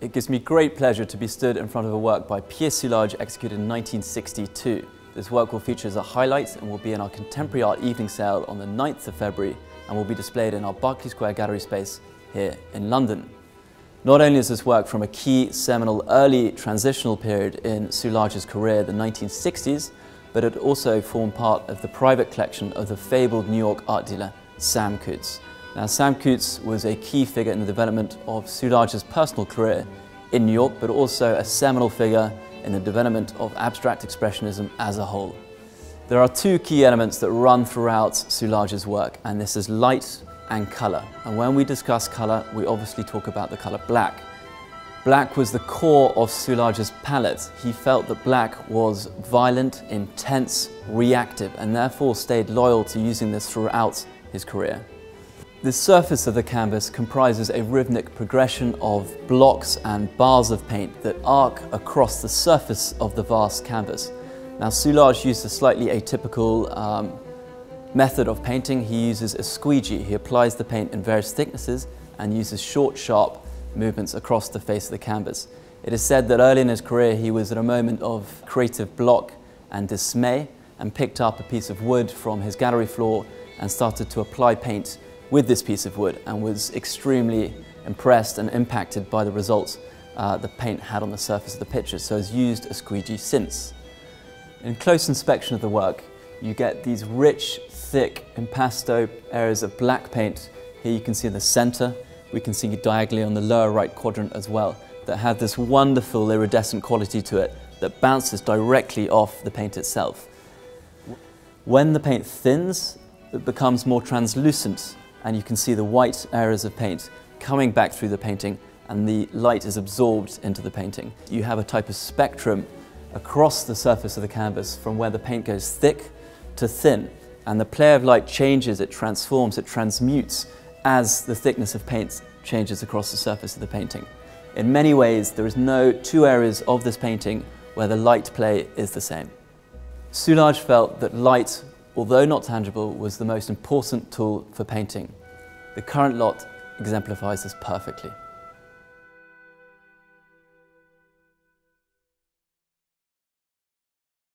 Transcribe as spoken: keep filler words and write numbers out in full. It gives me great pleasure to be stood in front of a work by Pierre Soulages executed in nineteen sixty-two. This work will feature as a highlights and will be in our Contemporary Art Evening Sale on the ninth of February and will be displayed in our Berkeley Square gallery space here in London. Not only is this work from a key seminal early transitional period in Soulages' career, the nineteen sixties, but it also formed part of the private collection of the fabled New York art dealer Sam Kootz. Now, Sam Kootz was a key figure in the development of Soulages' personal career in New York, but also a seminal figure in the development of Abstract Expressionism as a whole. There are two key elements that run throughout Soulages' work, and this is light and colour. And when we discuss colour, we obviously talk about the colour black. Black was the core of Soulages' palette. He felt that black was violent, intense, reactive, and therefore stayed loyal to using this throughout his career. The surface of the canvas comprises a rhythmic progression of blocks and bars of paint that arc across the surface of the vast canvas. Now, Soulages used a slightly atypical um, method of painting. He uses a squeegee. He applies the paint in various thicknesses and uses short, sharp movements across the face of the canvas. It is said that early in his career he was at a moment of creative block and dismay and picked up a piece of wood from his gallery floor and started to apply paint with this piece of wood, and was extremely impressed and impacted by the results uh, the paint had on the surface of the picture, so has used a squeegee since. In close inspection of the work, you get these rich, thick impasto areas of black paint. Here you can see in the center, we can see diagonally on the lower right quadrant as well, that have this wonderful iridescent quality to it that bounces directly off the paint itself. When the paint thins, it becomes more translucent, and you can see the white areas of paint coming back through the painting, and the light is absorbed into the painting. You have a type of spectrum across the surface of the canvas from where the paint goes thick to thin, and the play of light changes, it transforms, it transmutes as the thickness of paint changes across the surface of the painting. In many ways, there is no two areas of this painting where the light play is the same. Soulages felt that light, although not tangible, was the most important tool for painting. The current lot exemplifies this perfectly.